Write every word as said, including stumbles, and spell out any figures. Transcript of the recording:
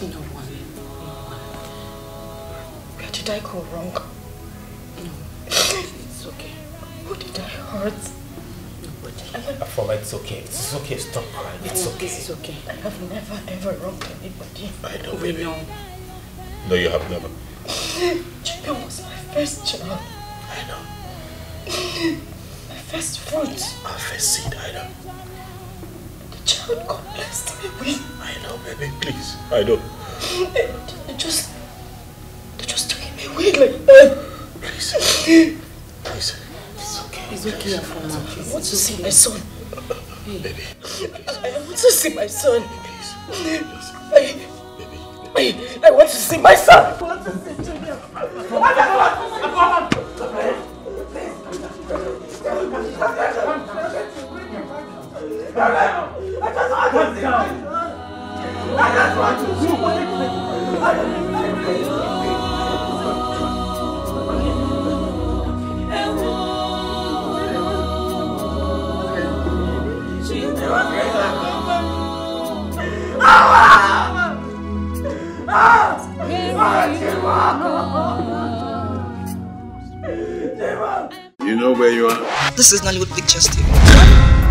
hurt no one. No one. Did I go wrong? No. It's okay. Who did I hurt? Nobody. Afoma, it's okay. It's okay. Stop crying. It's okay. It's okay. I have never ever wronged anybody. I know, baby. No. No, you have never. Jimmy was my first child. I know. My first fruit. Our first seed, I know. The child God blessed me with. I know, baby, please. I know. They, they just. They just took him away like that. Please. Please. It's okay. It's okay, Afoma. I want to see my son. Hey. Baby. I, I want to see my son. Please. Please. I, I, I want to see my son. I want to see Jimmy. I just want to see my son. I just want to see my son. I just want to see you know where you are? This is Nollywood Pictures T V.